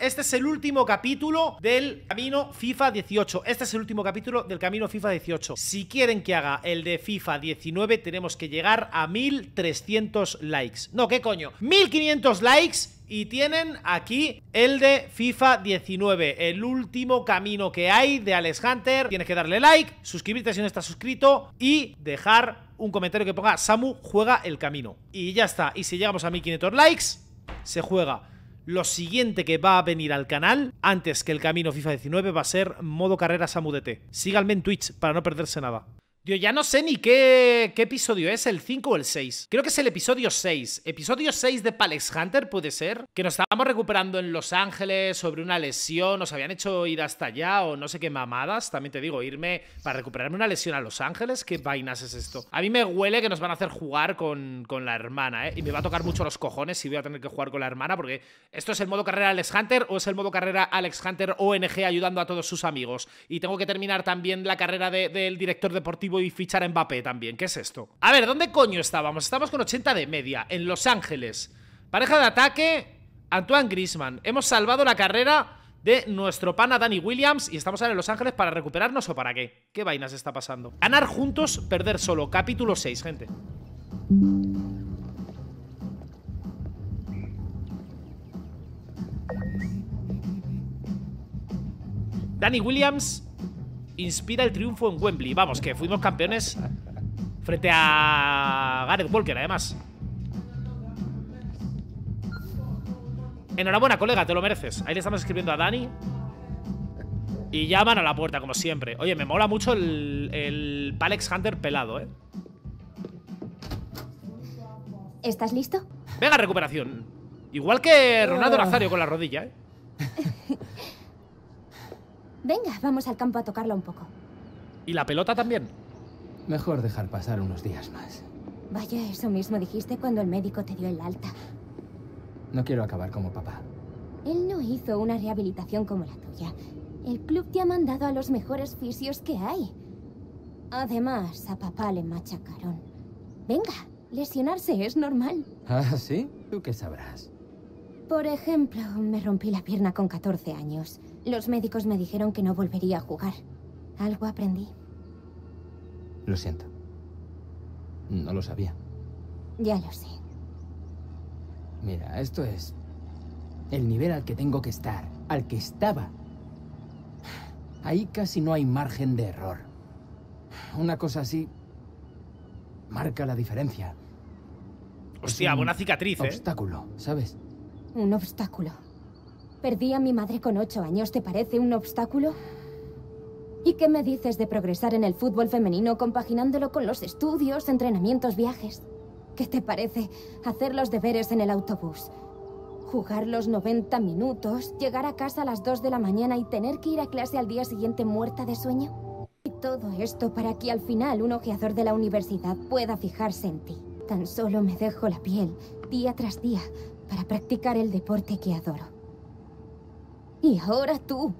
Este es el último capítulo del camino FIFA 18. Este es el último capítulo del camino FIFA 18. Si quieren que haga el de FIFA 19, tenemos que llegar a 1300 likes. No, ¿qué coño? 1500 likes y tienen aquí el de FIFA 19, el último camino que hay de Alex Hunter. Tienes que darle like, suscribirte si no estás suscrito y dejar un comentario que ponga Samu juega el camino. Y ya está. Y si llegamos a 1500 likes, se juega. Lo siguiente que va a venir al canal antes que el camino FIFA 19 va a ser modo carrera Samu DT. Síganme en Twitch para no perderse nada. Yo ya no sé ni qué episodio es, el 5 o el 6. Creo que es el episodio 6. Episodio 6 de Alex Hunter, puede ser. Que nos estábamos recuperando en Los Ángeles sobre una lesión. Nos habían hecho ir hasta allá o no sé qué mamadas. También te digo, irme para recuperarme una lesión a Los Ángeles. ¿Qué vainas es esto? A mí me huele que nos van a hacer jugar con la hermana, ¿eh? Y me va a tocar mucho los cojones si voy a tener que jugar con la hermana. Porque esto es el modo carrera Alex Hunter o es el modo carrera Alex Hunter ONG ayudando a todos sus amigos. Y tengo que terminar también la carrera del director deportivo y fichar a Mbappé también. ¿Qué es esto? A ver, ¿dónde coño estábamos? Estamos con 80 de media, en Los Ángeles. Pareja de ataque, Antoine Griezmann. Hemos salvado la carrera de nuestro pana Danny Williams y estamos ahora en Los Ángeles para recuperarnos o para qué. ¿Qué vainas está pasando? Ganar juntos, perder solo. Capítulo 6, gente. Danny Williams inspira el triunfo en Wembley. Vamos, que fuimos campeones frente a Gareth Walker, además. Enhorabuena, colega, te lo mereces. Ahí le estamos escribiendo a Dani. Y llaman a la puerta, como siempre. Oye, me mola mucho el Alex Hunter pelado, ¿eh? ¿Estás listo? Venga, recuperación. Igual que Ronaldo Nazario con la rodilla, ¿eh? Venga, vamos al campo a tocarla un poco. ¿Y la pelota también? Mejor dejar pasar unos días más. Vaya, eso mismo dijiste cuando el médico te dio el alta. No quiero acabar como papá. Él no hizo una rehabilitación como la tuya. El club te ha mandado a los mejores fisios que hay. Además, a papá le machacaron. Venga, lesionarse es normal. ¿Ah, sí? ¿Tú qué sabrás? Por ejemplo, me rompí la pierna con 14 años. Los médicos me dijeron que no volvería a jugar. Algo aprendí. Lo siento. No lo sabía. Ya lo sé. Mira, esto es el nivel al que tengo que estar, al que estaba. Ahí casi no hay margen de error. Una cosa así marca la diferencia. Hostia, buena cicatriz, ¿eh? Un obstáculo, ¿sabes? Un obstáculo. Perdí a mi madre con 8 años, ¿te parece un obstáculo? ¿Y qué me dices de progresar en el fútbol femenino compaginándolo con los estudios, entrenamientos, viajes? ¿Qué te parece hacer los deberes en el autobús? Jugar los 90 minutos, llegar a casa a las 2 de la mañana y tener que ir a clase al día siguiente muerta de sueño. Y todo esto para que al final un ojeador de la universidad pueda fijarse en ti. Tan solo me dejo la piel, día tras día, para practicar el deporte que adoro. Y ahora tú,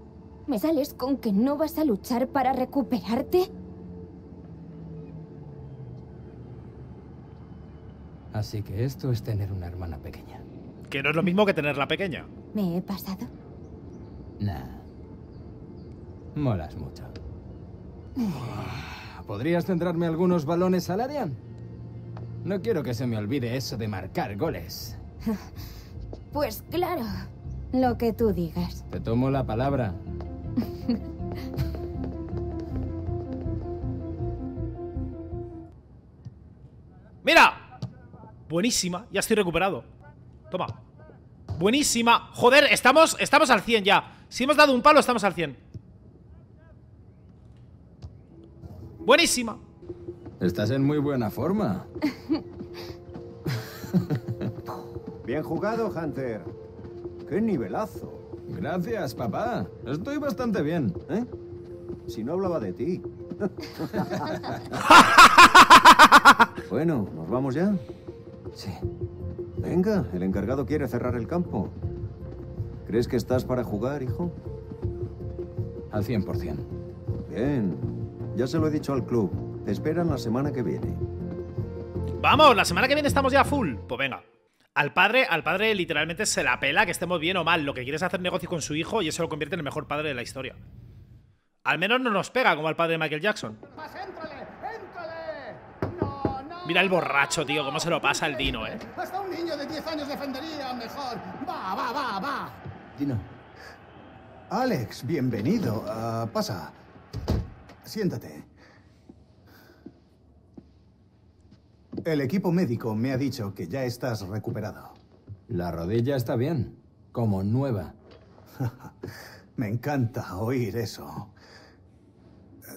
¿me sales con que no vas a luchar para recuperarte? Así que esto es tener una hermana pequeña. Que no es lo mismo que tenerla pequeña. ¿Me he pasado? Nah. Molas mucho. ¿Podrías centrarme algunos balones al área? No quiero que se me olvide eso de marcar goles. Pues claro. Lo que tú digas. Te tomo la palabra. ¡Mira! Buenísima, ya estoy recuperado. Toma. Buenísima. Joder, estamos al 100 ya. Si hemos dado un palo, estamos al 100. Buenísima. Estás en muy buena forma. Bien jugado, Hunter. ¡Qué nivelazo! Gracias, papá. Estoy bastante bien, ¿eh? Si no hablaba de ti. Bueno, ¿nos vamos ya? Sí. Venga, el encargado quiere cerrar el campo. ¿Crees que estás para jugar, hijo? Al 100%. Bien. Ya se lo he dicho al club. Te esperan la semana que viene. ¡Vamos! La semana que viene estamos ya full. Pues venga. Al padre literalmente se la pela que estemos bien o mal. Lo que quiere es hacer negocio con su hijo y eso lo convierte en el mejor padre de la historia. Al menos no nos pega como al padre de Michael Jackson. Mira el borracho, tío, cómo se lo pasa el Dino, eh. Hasta un niño de 10 años defendería mejor. Va. Dino. Alex, bienvenido. Pasa. Siéntate. El equipo médico me ha dicho que ya estás recuperado. La rodilla está bien, como nueva. Me encanta oír eso.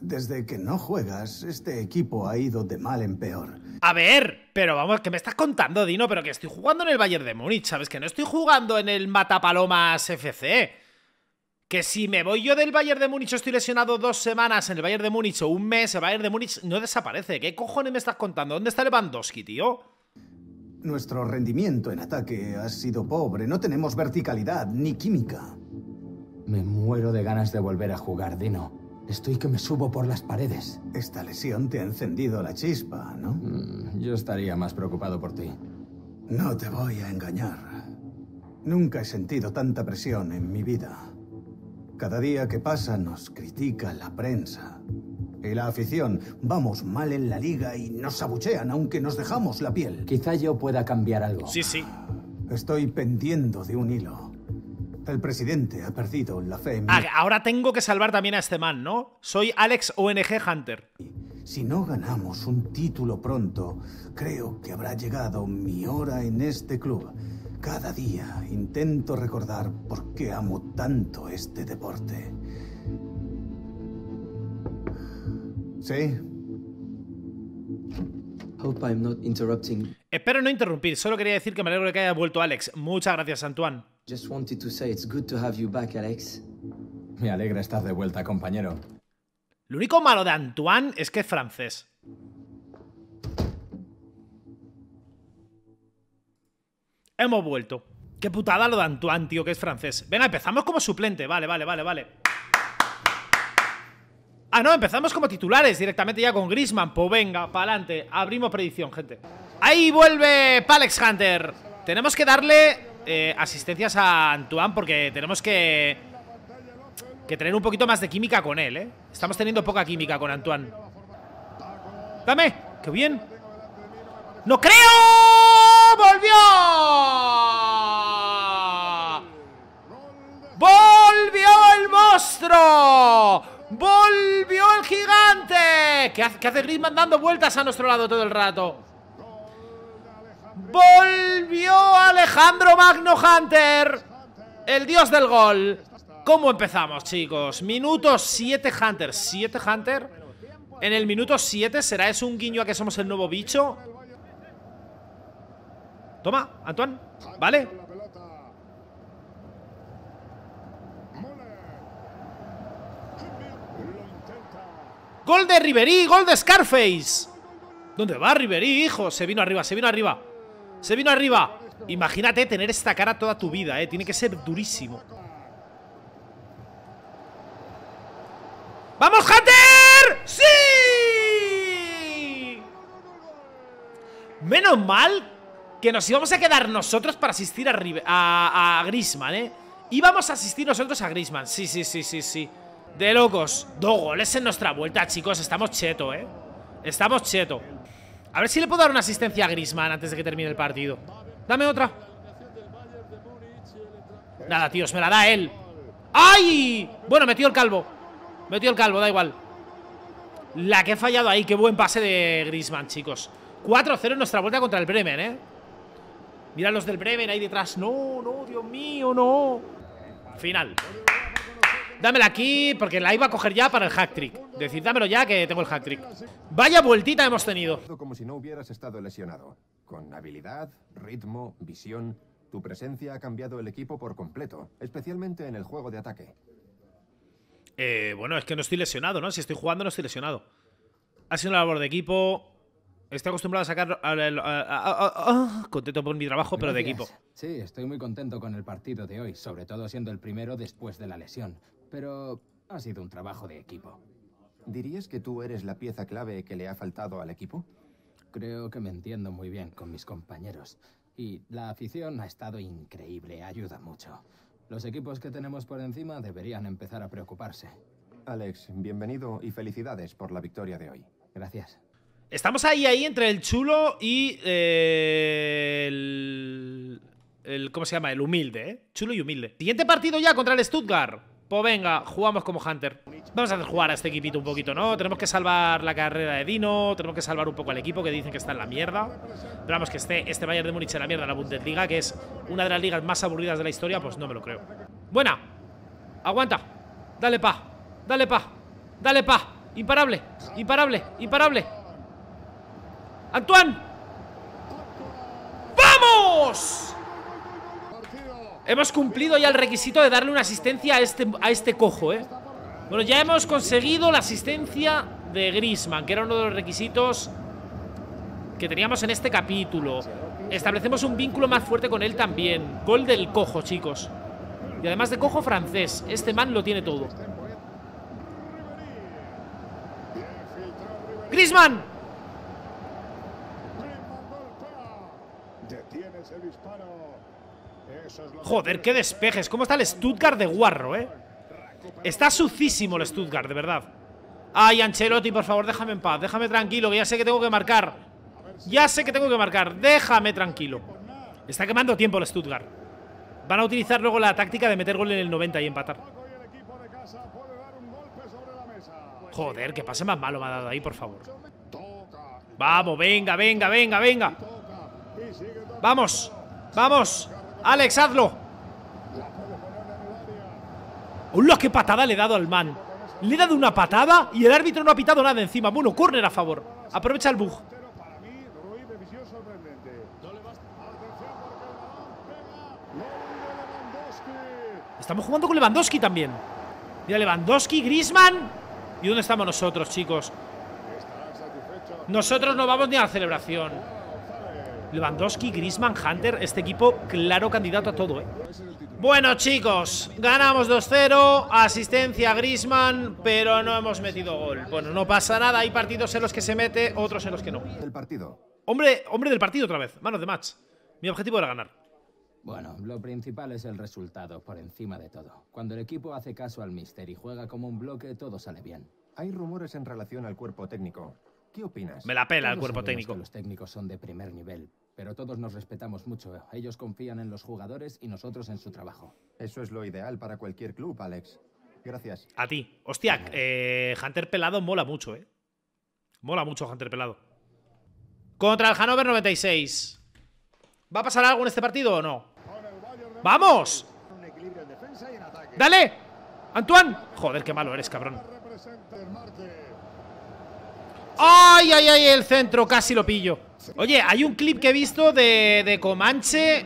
Desde que no juegas, este equipo ha ido de mal en peor. A ver, pero vamos, ¿qué me estás contando, Dino? Pero que estoy jugando en el Bayern de Múnich, ¿sabes? Que no estoy jugando en el Matapalomas FC. Que si me voy yo del Bayern de Múnich o estoy lesionado 2 semanas en el Bayern de Múnich o un mes, el Bayern de Múnich no desaparece. ¿Qué cojones me estás contando? ¿Dónde está Lewandowski, tío? Nuestro rendimiento en ataque ha sido pobre. No tenemos verticalidad ni química. Me muero de ganas de volver a jugar, Dino. Estoy que me subo por las paredes. Esta lesión te ha encendido la chispa, ¿no? Yo estaría más preocupado por ti. No te voy a engañar. Nunca he sentido tanta presión en mi vida. Cada día que pasa nos critica la prensa y la afición. Vamos mal en la liga y nos abuchean aunque nos dejamos la piel. Quizá yo pueda cambiar algo. Sí. Estoy pendiendo de un hilo. El presidente ha perdido la fe en mí. Ahora tengo que salvar también a este man, ¿no? Soy Alex ONG Hunter. Si no ganamos un título pronto, creo que habrá llegado mi hora en este club. Cada día intento recordar por qué amo tanto este deporte. ¿Sí? Hope I'm not interrupting. Espero no interrumpir, solo quería decir que me alegro de que haya vuelto Alex. Muchas gracias, Antoine. Just wanted to say it's good to have you back, Alex. Me alegra estar de vuelta, compañero. Lo único malo de Antoine es que es francés. Hemos vuelto. Qué putada lo de Antoine, tío, que es francés. Venga, empezamos como suplente. Vale. Ah, no, empezamos como titulares directamente ya con Griezmann. Pues venga, pa'lante. Abrimos predicción, gente. Ahí vuelve Alex Hunter. Tenemos que darle asistencias a Antoine porque tenemos que tener un poquito más de química con él, ¿eh? Estamos teniendo poca química con Antoine. ¡Dame! ¡Qué bien! ¡No creo! ¡Volvió! ¡Volvió el monstruo! ¡Volvió el gigante! ¿Qué hace Griezmann dando vueltas a nuestro lado todo el rato? ¡Volvió Alejandro Magno Hunter! El dios del gol. ¿Cómo empezamos, chicos? Minuto 7 Hunter. ¿7 Hunter? En el minuto 7, ¿será eso un guiño a que somos el nuevo bicho? Toma, Antoine, ¿vale? ¡Gol de Ribéry! ¡Gol de Scarface! ¿Dónde va Ribéry, hijo? Se vino arriba. Imagínate tener esta cara toda tu vida, Tiene que ser durísimo. ¡Vamos, Hunter! ¡Sí! Menos mal que nos íbamos a quedar nosotros para asistir a Griezmann, Íbamos a asistir nosotros a Griezmann. Sí. De locos. 2 goles en nuestra vuelta, chicos. Estamos cheto, Estamos cheto. A ver si le puedo dar una asistencia a Griezmann antes de que termine el partido. Dame otra. Nada, tíos. Me la da él. ¡Ay! Bueno, metió el calvo. Da igual. La que he fallado ahí. Qué buen pase de Griezmann, chicos. 4-0 en nuestra vuelta contra el Bremen, Mira los del Bremen ahí detrás. No, Dios mío, no. Final. Dámela aquí, porque la iba a coger ya para el hat-trick. Decir, dámelo ya que tengo el hat-trick. Vaya vueltita hemos tenido. Como si no hubieras estado lesionado. Con habilidad, ritmo, visión. Tu presencia ha cambiado el equipo por completo, especialmente en el juego de ataque. Bueno, es que no estoy lesionado, ¿no? Si estoy jugando no estoy lesionado. Ha sido una labor de equipo. Estoy acostumbrado a sacar... contento por mi trabajo, pero de equipo. Sí, estoy muy contento con el partido de hoy, sobre todo siendo el primero después de la lesión. Pero ha sido un trabajo de equipo. ¿Dirías que tú eres la pieza clave que le ha faltado al equipo? Creo que me entiendo muy bien con mis compañeros. Y la afición ha estado increíble, ayuda mucho. Los equipos que tenemos por encima deberían empezar a preocuparse. Alex, bienvenido y felicidades por la victoria de hoy. Gracias. Estamos ahí entre el chulo y el ¿cómo se llama? El humilde, ¿eh? Chulo y humilde. Siguiente partido ya contra el Stuttgart. Pues venga, jugamos como Hunter. Vamos a hacer jugar a este equipito un poquito, ¿no? Tenemos que salvar la carrera de Dino. Tenemos que salvar un poco al equipo, que dicen que está en la mierda. Pero vamos, que esté este Bayern de Múnich en la mierda en la Bundesliga, que es una de las ligas más aburridas de la historia, pues no me lo creo. Buena. Aguanta. Dale pa. Dale pa. Dale pa. Imparable. Imparable. Imparable. Antoine. ¡Vamos! Hemos cumplido ya el requisito de darle una asistencia a este cojo, ¿eh? Bueno, ya hemos conseguido la asistencia de Griezmann, que era uno de los requisitos que teníamos en este capítulo. Establecemos un vínculo más fuerte con él también. Gol del cojo, chicos. Y además de cojo francés, este man lo tiene todo. ¡Griezmann! Detienes el disparo. Joder, qué despejes. ¿Cómo está el Stuttgart de guarro, eh? Está sucísimo el Stuttgart, de verdad. Ay, Ancelotti, por favor, déjame en paz. Déjame tranquilo, que ya sé que tengo que marcar. Ya sé que tengo que marcar. Déjame tranquilo. Está quemando tiempo el Stuttgart. Van a utilizar luego la táctica de meter gol en el 90 y empatar. Joder, que pase más malo me ha dado ahí, por favor. Vamos, venga, venga, venga, venga. Vamos, vamos. Alex, hazlo. ¡Hola, qué patada le he dado al man! Le he dado una patada y el árbitro no ha pitado nada encima. Bueno, córner a favor. Aprovecha el bug. Estamos jugando con Lewandowski también. Mira, Lewandowski, Griezmann. ¿Y dónde estamos nosotros, chicos? Nosotros no vamos ni a la celebración. Lewandowski, Griezmann, Hunter. Este equipo, claro, candidato a todo, ¿eh? Bueno, chicos, ganamos 2-0. Asistencia a Griezmann, pero no hemos metido gol. Bueno, no pasa nada. Hay partidos en los que se mete, otros en los que no. El partido. Hombre del partido otra vez. Manos de match. Mi objetivo era ganar. Bueno, lo principal es el resultado, por encima de todo. Cuando el equipo hace caso al míster y juega como un bloque, todo sale bien. Hay rumores en relación al cuerpo técnico. ¿Qué opinas? Me la pela el cuerpo técnico. Los técnicos son de primer nivel, pero todos nos respetamos mucho. Ellos confían en los jugadores y nosotros en su trabajo. Eso es lo ideal para cualquier club, Alex. Gracias. A ti. Hostia, Hunter pelado mola mucho, ¿eh? Mola mucho Hunter pelado. Contra el Hannover 96. ¿Va a pasar algo en este partido o no? ¡Vamos! ¡Dale! ¡Antoine! Joder, qué malo eres, cabrón. ¡Ay, ay, ay! El centro, casi lo pillo. Oye, hay un clip que he visto de Comanche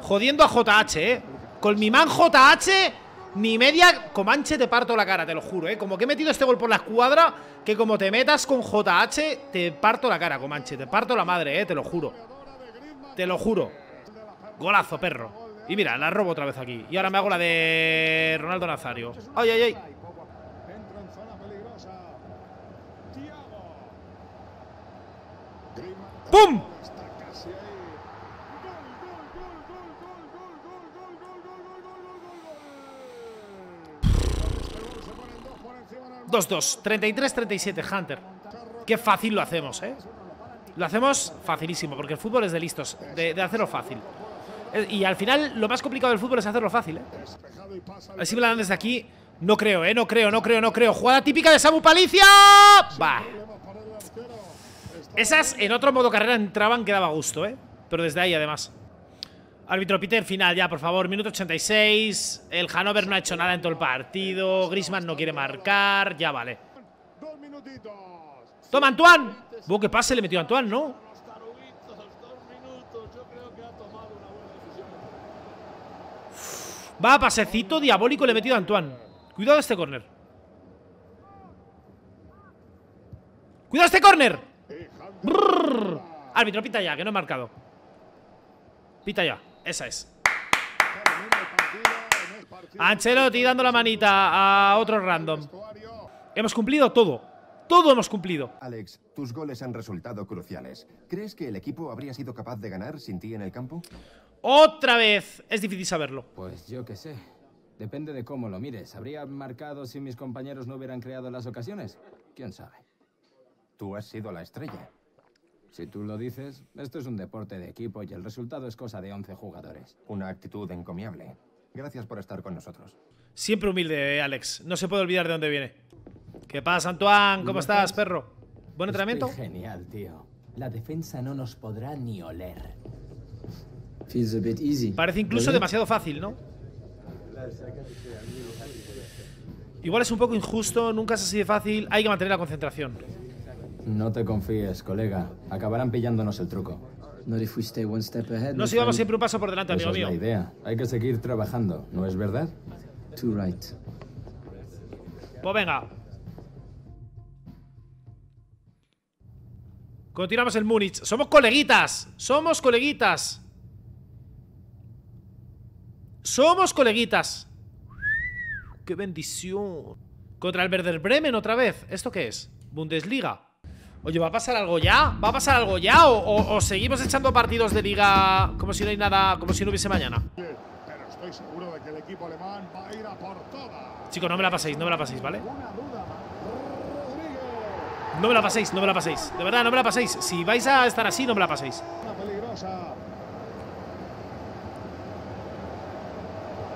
jodiendo a JH, ¿eh? Con mi man JH, ni media. Comanche, te parto la cara, te lo juro, ¿eh? Como que he metido este gol por la escuadra, que como te metas con JH, te parto la cara, Comanche. Te parto la madre, ¿eh? Te lo juro. Te lo juro. Golazo, perro. Y mira, la robo otra vez aquí. Y ahora me hago la de Ronaldo Nazario. ¡Ay, ay, ay! ¡Pum! Pff. 2-2, 33-37, Hunter. Qué fácil lo hacemos, ¿eh? Lo hacemos facilísimo, porque el fútbol es de listos, de hacerlo fácil. Y al final, lo más complicado del fútbol es hacerlo fácil, ¿eh? Así me la dan desde aquí. No creo, ¿eh? No creo, no creo, no creo. Jugada típica de Samu Palicia. ¡Bah! Esas en otro modo carrera entraban, que daba gusto, ¿eh? Pero desde ahí, además. Árbitro, pite el final ya, por favor. Minuto 86. El Hannover no ha hecho nada en todo el partido. Griezmann no quiere marcar. Ya vale. ¡Toma, Antoine! ¡Qué pase le metió a Antoine, ¿no? Va, pasecito diabólico le he metido a Antoine. Cuidado este córner. ¡Cuidado este córner! Brrr. Árbitro, pita ya, que no he marcado. Pita ya, esa es. Ancelotti dando la manita a otro random. Hemos cumplido todo. Todo hemos cumplido. Alex, tus goles han resultado cruciales. ¿Crees que el equipo habría sido capaz de ganar sin ti en el campo? ¡Otra vez! Es difícil saberlo. Pues yo qué sé. Depende de cómo lo mires. ¿Habría marcado si mis compañeros no hubieran creado las ocasiones? ¿Quién sabe? Tú has sido la estrella. Si tú lo dices, esto es un deporte de equipo y el resultado es cosa de 11 jugadores. Una actitud encomiable. Gracias por estar con nosotros. Siempre humilde, Alex. No se puede olvidar de dónde viene. ¿Qué pasa, Antoine? ¿Cómo estás, perro? ¿Buen entrenamiento? Genial, tío. La defensa no nos podrá ni oler. Parece incluso demasiado fácil, ¿no? Igual es un poco injusto, nunca es así de fácil. Hay que mantener la concentración. No te confíes, colega. Acabarán pillándonos el truco. Nos íbamos siempre un paso por delante, amigo mío. Esa es la idea. Hay que seguir trabajando, ¿no es verdad? Pues venga. Continuamos en Múnich. Somos coleguitas. Somos coleguitas. Somos coleguitas. ¡Qué bendición! Contra el Werder Bremen otra vez. ¿Esto qué es? Bundesliga. Oye, ¿va a pasar algo ya? ¿Va a pasar algo ya? ¿O seguimos echando partidos de liga como si no hay nada, como si no hubiese mañana? Pero estoy seguro de que el equipo alemán va a ir a por todas. Chicos, no me la paséis, no me la paséis, ¿vale? No me la paséis, no me la paséis. De verdad, no me la paséis. Si vais a estar así, no me la paséis. Una peligrosa.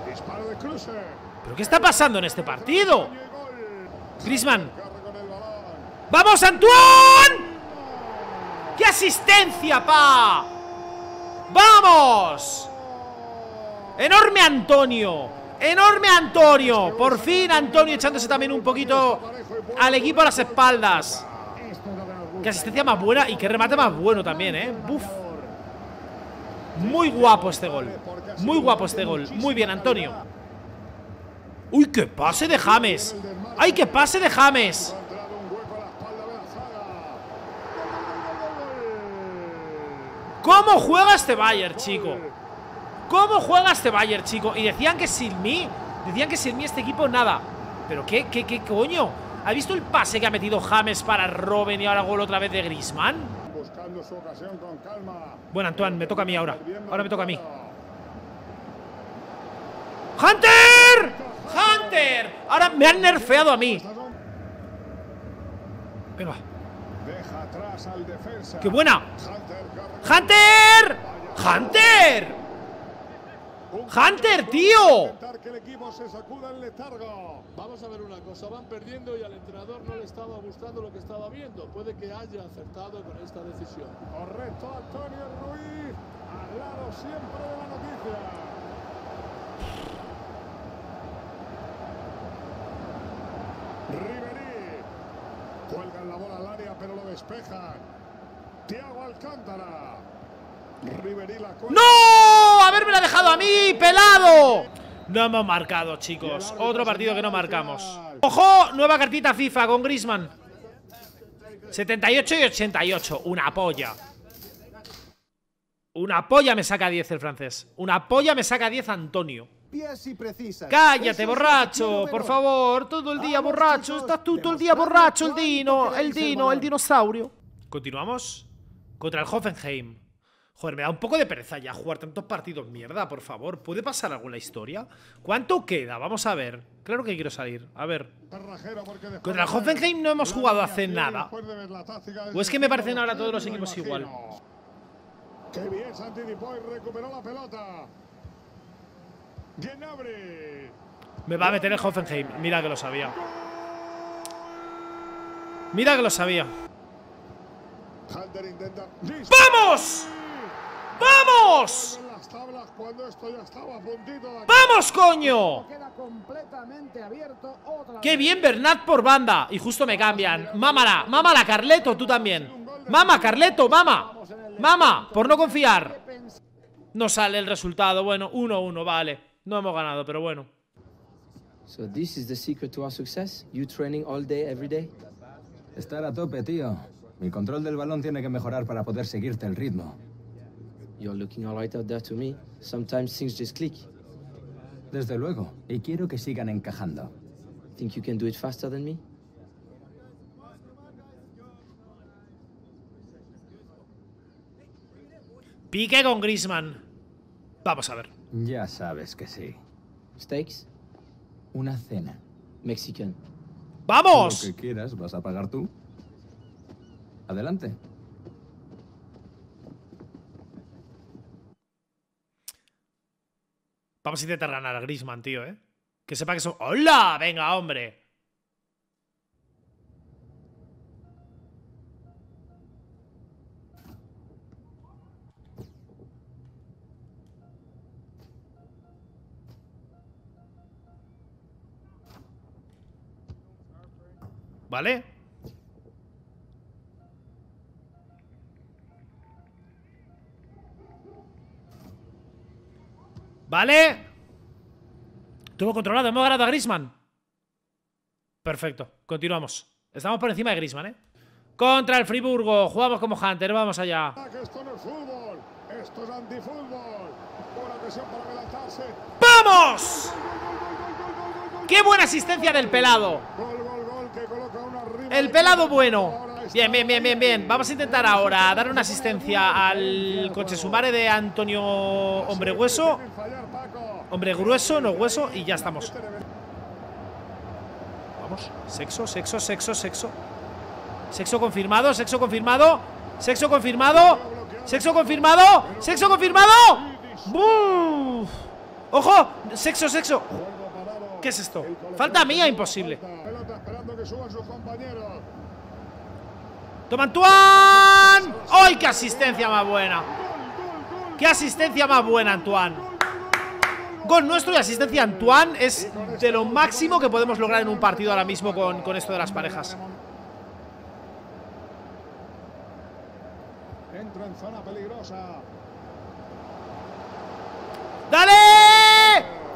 Disparo de cruce. ¿Pero qué está pasando en este partido? Griezmann. ¡Vamos, Antoine! ¡Qué asistencia, pa! ¡Vamos! ¡Enorme Antonio! ¡Enorme Antonio! Por fin Antonio echándose también un poquito al equipo a las espaldas. ¡Qué asistencia más buena! Y qué remate más bueno también, ¿eh? ¡Buf! Muy guapo este gol. Muy guapo este gol. Muy bien, Antonio. ¡Uy, qué pase de James! ¡Ay, qué pase de James! ¿Cómo juega este Bayern, chico? ¿Cómo juega este Bayern, chico? Y decían que sin mí, este equipo nada. ¿Pero qué coño? ¿Has visto el pase que ha metido James para Robben y ahora gol otra vez de Griezmann? Bueno, Antoine, me toca a mí ahora. Ahora me toca a mí. ¡Hunter! ¡Hunter! Ahora me han nerfeado a mí. Venga. ¡Qué buena! ¡Hunter! ¡Hunter! ¡Hunter, tío! Vamos a ver una cosa, van perdiendo y al entrenador no le estaba gustando lo que estaba viendo. Puede que haya acertado con esta decisión. Correcto, Antonio Ruiz, al lado siempre de la noticia. Cuelgan la bola al área, pero lo despejan. Thiago Alcántara. Ribéry la cuelga. ¡No! ¡Habérmela dejado a mí, pelado! No hemos marcado, chicos. Otro partido que no marcamos. ¡Ojo! Nueva cartita FIFA con Griezmann. 78 y 88. Una polla. Una polla me saca 10 el francés. Una polla me saca 10 Antonio. Cállate, borracho, por favor. Todo el día borracho. Estás tú todo el día borracho, el Dino. El Dino, el dinosaurio. Continuamos contra el Hoffenheim. Joder, me da un poco de pereza ya jugar tantos partidos. Mierda, por favor. ¿Puede pasar alguna historia? ¿Cuánto queda? Vamos a ver. Claro que quiero salir. A ver. Contra el Hoffenheim no hemos jugado hace nada. O es que me parecen ahora todos los equipos igual. Qué bien se anticipó y recuperó la pelota. Me va a meter el Hoffenheim. Mira que lo sabía. Mira que lo sabía. ¡Vamos! ¡Vamos! ¡Vamos, coño! ¡Qué bien, Bernat por banda! Y justo me cambian. ¡Mámala! ¡Mámala, Carleto! ¡Tú también! ¡Mama, Carleto! ¡Mama! ¡Mama! Por no confiar. No sale el resultado. Bueno, 1-1, vale. No hemos ganado, pero bueno. Estar a tope, tío. Mi control del balón tiene que mejorar para poder seguirte el ritmo. Desde luego, y quiero que sigan encajando. Piqué con Griezmann. Vamos a ver. Ya sabes que sí. ¿Steaks? Una cena. Mexican. ¡Vamos! Lo que quieras, vas a pagar tú. Adelante. Vamos a intentar ganar a Griezmann, tío, ¿eh? Que sepa que son... ¡Hola! ¡Venga, hombre! ¿Vale? ¿Vale? Tuvo controlado, hemos ganado a Griezmann. Perfecto, continuamos. Estamos por encima de Griezmann, ¿eh? Contra el Friburgo, jugamos como Hunter, vamos allá. Esto no es fútbol, esto es antifútbol. Buena presión para adelantarse. ¡Vamos! ¡Qué buena asistencia del pelado! El pelado bueno. Bien, bien, bien, bien, bien. Vamos a intentar ahora dar una asistencia al coche sumare de Antonio Hombre Hueso. Hombre grueso, no hueso. Y ya estamos. Vamos. Sexo, sexo, sexo, sexo. Sexo confirmado, sexo confirmado. Sexo confirmado. Sexo confirmado. Sexo confirmado. ¡Buf! ¡Ojo! Sexo, sexo. ¿Qué es esto? Falta mía, imposible. ¡Toma, Antoine! ¡Ay, qué asistencia más buena! ¡Qué asistencia más buena, Antoine! Gol nuestro y asistencia Antoine es de lo máximo que podemos lograr en un partido ahora mismo con esto de las parejas. Entra en zona peligrosa. ¡Dale!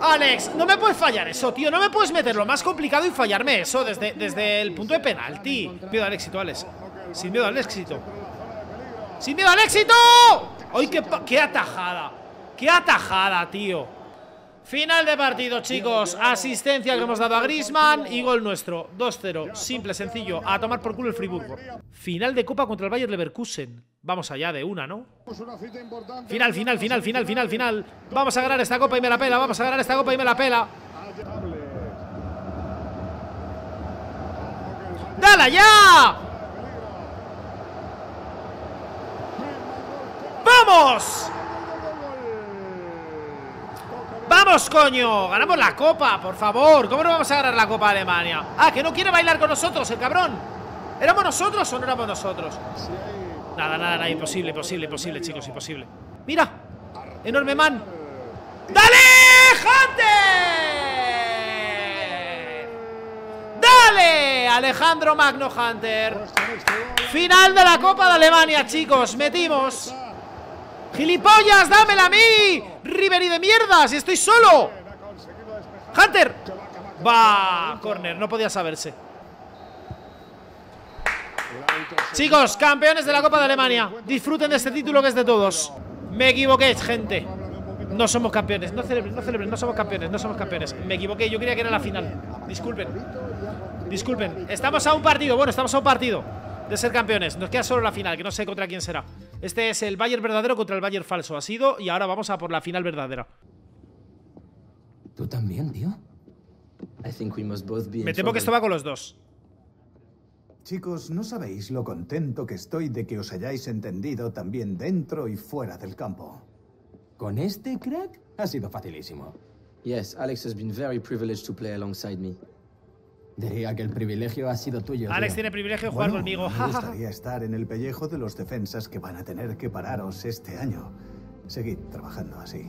Alex, no me puedes fallar eso, tío. No me puedes meter lo más complicado y fallarme eso desde el punto de penalti. Sin miedo al éxito, Alex. Sin miedo al éxito. ¡Sin miedo al éxito! ¡Ay, qué atajada! ¡Qué atajada, tío! Final de partido, chicos. Asistencia que hemos dado a Griezmann y gol nuestro. 2-0. Simple, sencillo. A tomar por culo el Friburgo. Final de Copa contra el Bayer Leverkusen. Vamos allá de una, ¿no? Final, final, final, final, final, final. Vamos a ganar esta copa y me la pela. Vamos a ganar esta copa y me la pela. ¡Dala ya! ¡Vamos! ¡Vamos, coño! ¡Ganamos la copa, por favor! ¿Cómo no vamos a ganar la copa a Alemania? Ah, que no quiere bailar con nosotros, el cabrón. ¿Éramos nosotros o no éramos nosotros? Nada, nada, nada, imposible, imposible, imposible, chicos, imposible. ¡Mira! ¡Enorme man! ¡Dale, Hunter! ¡Dale, Alejandro Magno Hunter! Final de la Copa de Alemania, chicos, metimos. ¡Gilipollas, dámela a mí! ¡Ribéry de mierdas! ¡Y estoy solo! ¡Hunter! ¡Va! Corner, no podía saberse. Chicos, campeones de la Copa de Alemania. Disfruten de este título que es de todos. Me equivoqué, gente. No somos campeones, no celebren, no celebren. No somos campeones, no somos campeones. Me equivoqué, yo creía que era la final. Disculpen. Disculpen, estamos a un partido. Bueno, estamos a un partido de ser campeones. Nos queda solo la final, que no sé contra quién será. Este es el Bayern verdadero contra el Bayern falso. Ha sido, y ahora vamos a por la final verdadera. ¿Tú también, tío? Me temo que esto va con los dos. Chicos, no sabéis lo contento que estoy de que os hayáis entendido también dentro y fuera del campo. Con este crack ha sido facilísimo. Yes, Alex has been very privileged to play alongside me. Diría que el privilegio ha sido tuyo. Alex tiene privilegio de jugar conmigo. Me gustaría estar en el pellejo de los defensas que van a tener que pararos este año. Seguid trabajando así.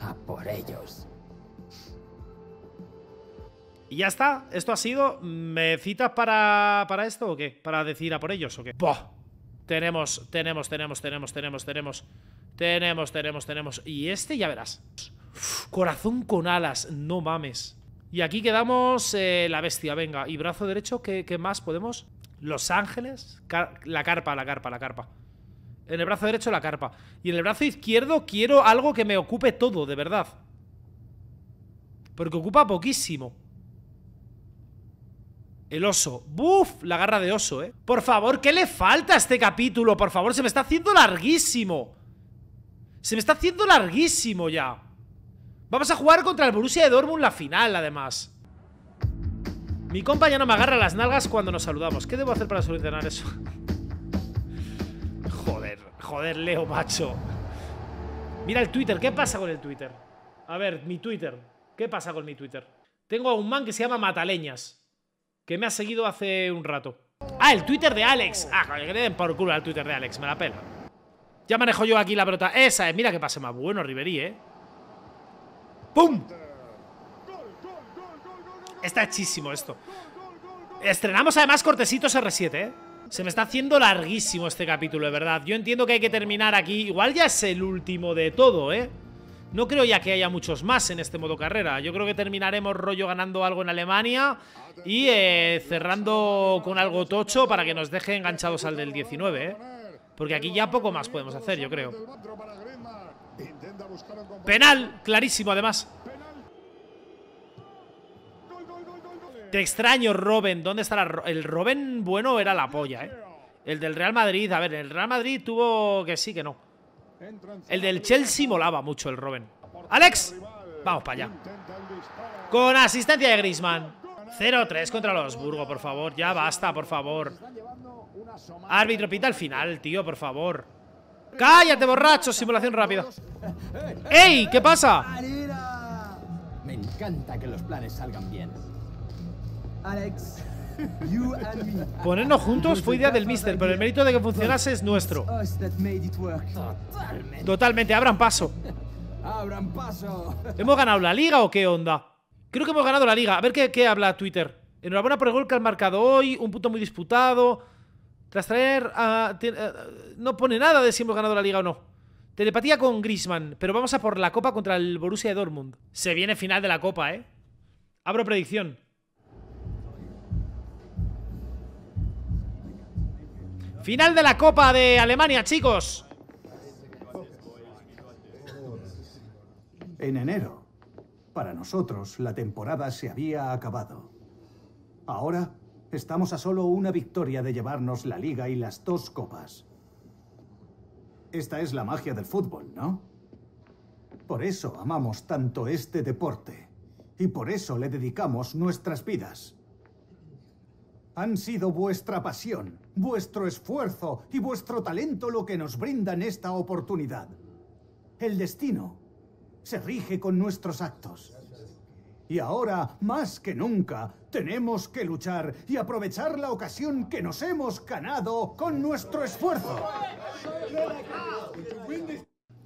A por ellos. Y ya está, esto ha sido. ¿Me citas para esto o qué? ¿Para decir a por ellos o qué? ¡Buah! Tenemos. Y este ya verás. Uf, corazón con alas, no mames. Y aquí quedamos la bestia, venga. Y brazo derecho, ¿qué más podemos? Los Ángeles, la carpa. En el brazo derecho la carpa. Y en el brazo izquierdo quiero algo que me ocupe todo, de verdad. Porque ocupa poquísimo. El oso. ¡Buf! La garra de oso, ¿eh? Por favor, ¿qué le falta a este capítulo? Por favor, se me está haciendo larguísimo. Se me está haciendo larguísimo ya. Vamos a jugar contra el Borussia Dortmund la final, además. Mi compa ya no me agarra las nalgas cuando nos saludamos. ¿Qué debo hacer para solucionar eso? Joder, joder, Leo, macho. Mira el Twitter, ¿qué pasa con el Twitter? A ver, mi Twitter. ¿Qué pasa con mi Twitter? Tengo a un man que se llama Mataleñas, que me ha seguido hace un rato. Ah, el Twitter de Alex. Ah, coño, que le den por culo al Twitter de Alex, me la pela. Ya manejo yo aquí la pelota. Esa es, mira que pase más bueno, Ribéry, ¡Pum! Está hechísimo esto. Estrenamos además cortecitos R7, Se me está haciendo larguísimo este capítulo, de verdad. Yo entiendo que hay que terminar aquí. Igual ya es el último de todo, No creo ya que haya muchos más en este modo carrera. Yo creo que terminaremos rollo ganando algo en Alemania y cerrando con algo tocho para que nos deje enganchados al del 19, Porque aquí ya poco más podemos hacer, yo creo. Penal, clarísimo además. Te extraño, Robben. ¿Dónde estará el Robben? Bueno, era la polla, El del Real Madrid. A ver, el Real Madrid tuvo que sí, que no. El del Chelsea molaba mucho, el Robben. ¡Alex! Vamos para allá. Con asistencia de Griezmann. 0-3 contra los Burgos, por favor. Ya basta, por favor. Árbitro, pita al final, tío, por favor. ¡Cállate, borracho! Simulación rápida. ¡Ey! ¿Qué pasa? Me encanta que los planes salgan bien. Alex, ponernos juntos fue idea del mister, pero el mérito de que funcionase es nuestro. Totalmente, abran paso. ¿Hemos ganado la liga o qué onda? Creo que hemos ganado la liga. A ver qué habla Twitter. Enhorabuena por el gol que han marcado hoy. Un punto muy disputado. Tras traer a... no pone nada de si hemos ganado la liga o no. Telepatía con Griezmann. Pero vamos a por la copa contra el Borussia Dortmund. Se viene final de la copa, Abro predicción. Final de la Copa de Alemania, chicos. En enero, para nosotros, la temporada se había acabado. Ahora, estamos a solo una victoria de llevarnos la Liga y las dos copas. Esta es la magia del fútbol, ¿no? Por eso amamos tanto este deporte. Y por eso le dedicamos nuestras vidas. Han sido vuestra pasión, vuestro esfuerzo y vuestro talento lo que nos brindan esta oportunidad. El destino se rige con nuestros actos. Y ahora, más que nunca, tenemos que luchar y aprovechar la ocasión que nos hemos ganado con nuestro esfuerzo.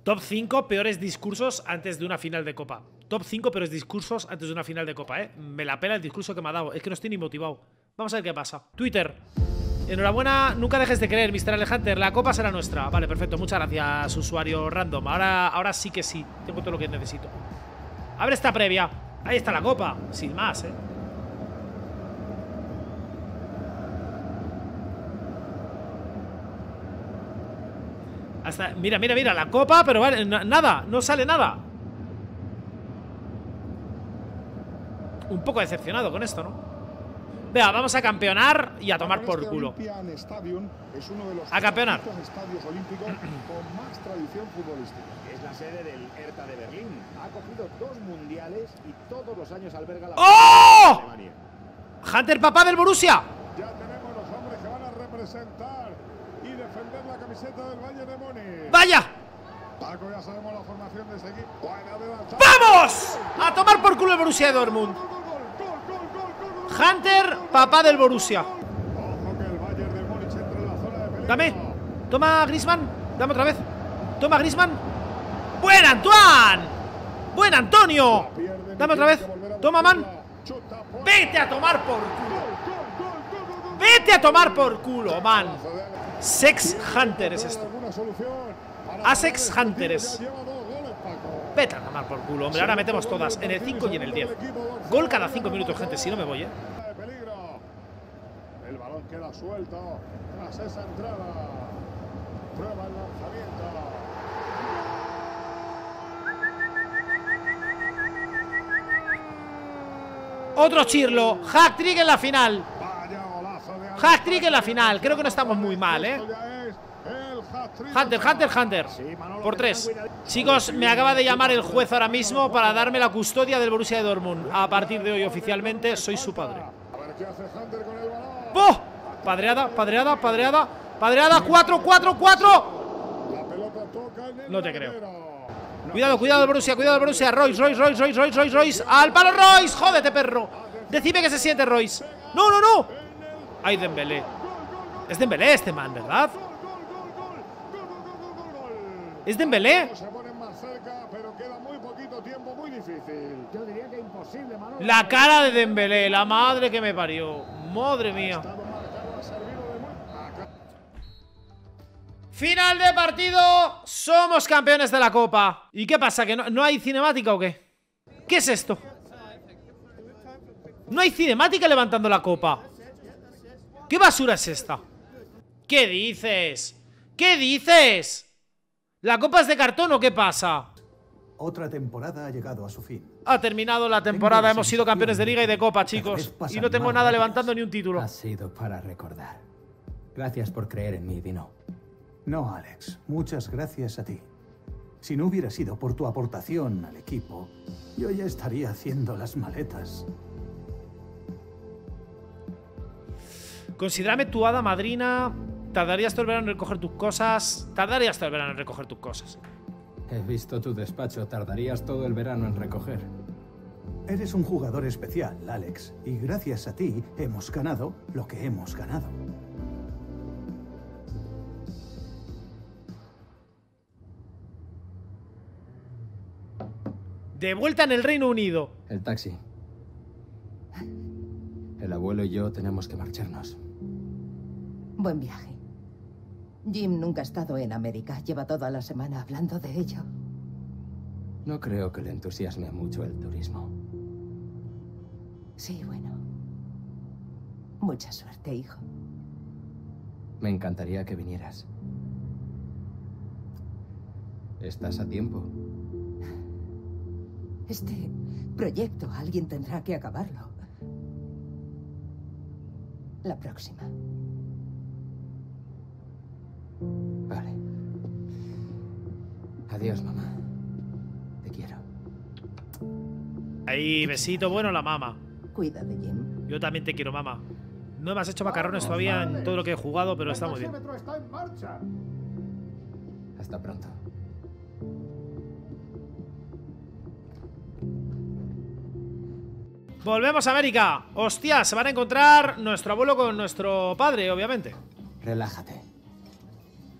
Top 5 peores discursos antes de una final de Copa. Top 5 peores discursos antes de una final de Copa, Me la pela el discurso que me ha dado. Es que no estoy ni motivado. Vamos a ver qué pasa. Twitter. Enhorabuena, nunca dejes de creer, Mr. Alex Hunter. La copa será nuestra. Vale, perfecto. Muchas gracias, usuario random. Ahora sí que sí. Tengo todo lo que necesito. Abre esta previa. Ahí está la copa. Sin más, Hasta, mira, mira, mira. La copa, pero vale, nada. No sale nada. Un poco decepcionado con esto, ¿no? Venga, vamos a campeonar y a tomar por culo. A campeonar. ¡Oh! Hunter, papá del Borussia. Ya tenemos los hombres que van a representar y defender la camiseta del Bayern de Múnich. ¡Vaya! Paco, ya sabemos la formación de ese equipo. ¡Vamos! A tomar por culo el Borussia Dortmund. Hunter, papá del Borussia. Dame. Toma, Griezmann. Dame otra vez. Toma, Griezmann. ¡Buen Antoine! ¡Buen Antonio! Dame otra vez. Toma, man. Vete a tomar por culo. Vete a tomar por culo, man. Sex Hunter es esto. Asex Hunter es. Vete a tomar por culo, hombre. Ahora metemos todas en el 5 y en el 10. Gol cada 5 minutos, gente. Si no me voy, El balón queda suelto tras esa entrada. Prueba el lanzamiento. Otro chirlo. Hat-trick en la final. Hat-trick en la final. Creo que no estamos muy mal, Hunter. Por 3. Chicos, me acaba de llamar el juez ahora mismo para darme la custodia del Borussia Dortmund. A partir de hoy, oficialmente, soy su padre. ¡Oh! Padreada. Padreada, 4. No te creo. Cuidado el Borussia. Royce. Al palo Royce. Jódete, perro. Decime que se siente Royce. No. Ay, Dembélé. Es Dembélé este man, ¿verdad? ¿Es Dembélé? La cara de Dembélé, la madre que me parió. Madre mía. Final de partido. Somos campeones de la Copa. ¿Y qué pasa? ¿Que no hay cinemática o qué? ¿Qué es esto? No hay cinemática levantando la copa. ¿Qué basura es esta? ¿Qué dices? ¿La copa es de cartón o qué pasa? Otra temporada ha llegado a su fin. Ha terminado la temporada. Hemos sido campeones de liga y de copa, chicos. Y no tengo nada levantando ni un título. Ha sido para recordar. Gracias por creer en mí, Dino. No, Alex. Muchas gracias a ti. Si no hubiera sido por tu aportación al equipo, yo ya estaría haciendo las maletas. Considérame tu hada madrina. Tardarías todo el verano en recoger tus cosas. He visto tu despacho. Tardarías todo el verano en recoger. Eres un jugador especial, Alex. Y gracias a ti hemos ganado lo que hemos ganado. De vuelta en el Reino Unido. El taxi. El abuelo y yo tenemos que marcharnos. Buen viaje. Jim nunca ha estado en América. Lleva toda la semana hablando de ello. No creo que le entusiasme mucho el turismo. Sí, bueno. Mucha suerte, hijo. Me encantaría que vinieras. ¿Estás a tiempo? Este proyecto, alguien tendrá que acabarlo. La próxima. Vale. Adiós, mamá. Te quiero. Ahí, besito bueno la mamá. Cuídate, Jim. Yo también te quiero, mamá. No me has hecho macarrones todavía en todo lo que he jugado, pero está muy bien. Hasta pronto. Volvemos a América. Hostia, se van a encontrar nuestro abuelo con nuestro padre, obviamente. Relájate.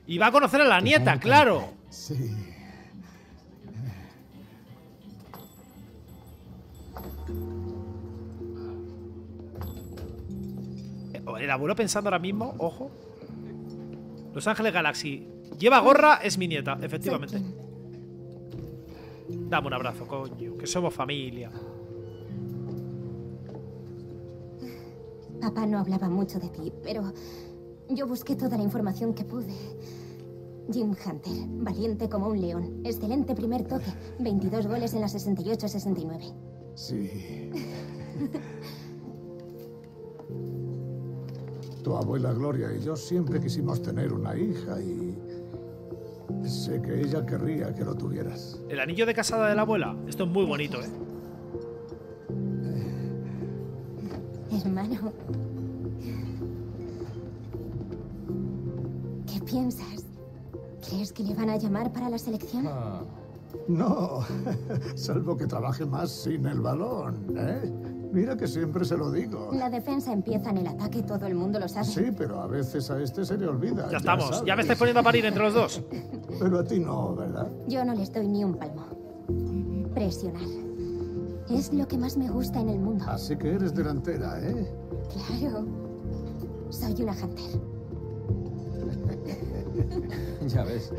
Y va a conocer a la nieta, claro. Sí. El abuelo pensando ahora mismo, ojo. Los Ángeles Galaxy. Lleva gorra, es mi nieta, efectivamente. Dame un abrazo, coño, que somos familia. Papá no hablaba mucho de ti, pero yo busqué toda la información que pude. Jim Hunter, valiente como un león. Excelente primer toque. 22 goles en la 68-69. Sí. Tu abuela Gloria y yo siempre quisimos tener una hija y... sé que ella querría que lo tuvieras. El anillo de casada de la abuela. Esto es muy bonito, ¿eh? Hermano, ¿qué piensas? ¿Crees que le van a llamar para la selección? No, salvo que trabaje más sin el balón, ¿eh? Mira que siempre se lo digo. La defensa empieza en el ataque, todo el mundo lo sabe. Sí, pero a veces a este se le olvida. Ya estamos, sabes. Ya me estáis poniendo a parir entre los dos. Pero a ti no, ¿verdad? Yo no les doy ni un palmo. Presionar. Es lo que más me gusta en el mundo. Así que eres delantera, ¿eh? Claro. Soy una Hunter. Ya ves.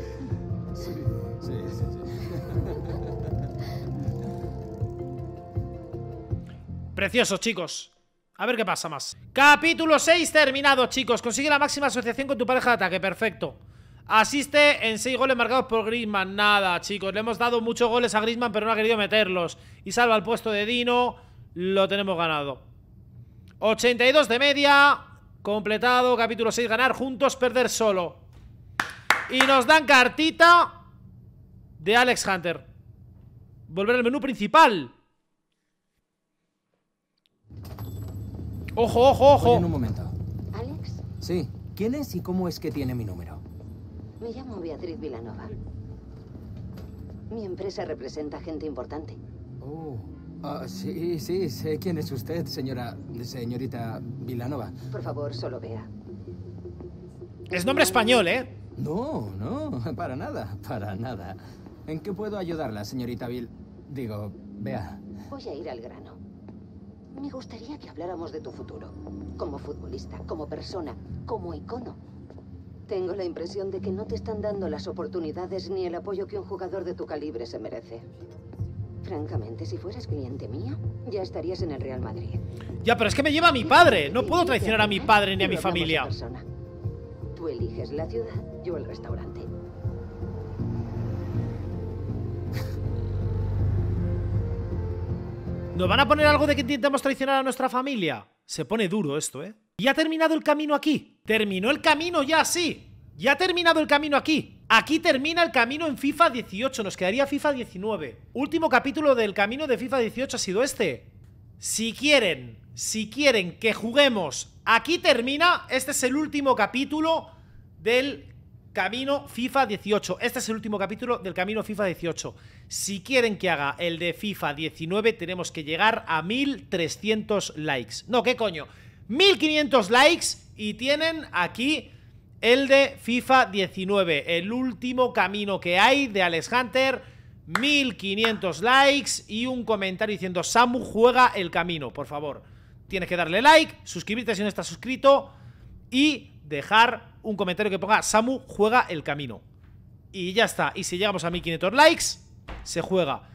Sí. Precioso, chicos. A ver qué pasa más. Capítulo 6 terminado, chicos. Consigue la máxima asociación con tu pareja de ataque. Perfecto. Asiste en 6 goles marcados por Griezmann. Nada, chicos, le hemos dado muchos goles a Griezmann, pero no ha querido meterlos. Y salva el puesto de Dino. Lo tenemos ganado. 82 de media. Completado, capítulo 6, ganar juntos, perder solo. Y nos dan cartita de Alex Hunter. Volver al menú principal. Ojo, ojo, ojo. Oye, un momento. ¿Alex? Sí. ¿Quién es y cómo es que tiene mi número? Me llamo Beatriz Vilanova. Mi empresa representa gente importante. Oh. Sí, sí, sé quién es usted, señorita Vilanova. Por favor, solo vea. Es nombre español, ¿eh? No, no, para nada, para nada. ¿En qué puedo ayudarla, señorita Vil? Digo, vea. Voy a ir al grano. Me gustaría que habláramos de tu futuro. Como futbolista, como persona, como icono. Tengo la impresión de que no te están dando las oportunidades ni el apoyo que un jugador de tu calibre se merece. Francamente, si fueras cliente mío, ya estarías en el Real Madrid. Ya, pero es que me lleva a mi padre. No puedo traicionar a mi padre ni a mi familia. Tú eliges la ciudad, yo el restaurante. ¿Nos van a poner algo de que intentamos traicionar a nuestra familia? Se pone duro esto, ¿eh? Y ha terminado el camino aquí. Terminó el camino ya, sí. Ya ha terminado el camino aquí. Aquí termina el camino en FIFA 18. Nos quedaría FIFA 19. Último capítulo del camino de FIFA 18 ha sido este. Si quieren que juguemos, aquí termina. Este es el último capítulo del camino FIFA 18. Este es el último capítulo del camino FIFA 18. Si quieren que haga el de FIFA 19, tenemos que llegar a 1300 likes. No, ¿qué coño? 1500 likes y tienen aquí... el de FIFA 19, el último camino que hay de Alex Hunter. 1500 likes y un comentario diciendo: Samu juega el camino, por favor. Tienes que darle like, suscribirte si no estás suscrito y dejar un comentario que ponga: Samu juega el camino. Y ya está, y si llegamos a 1500 likes, se juega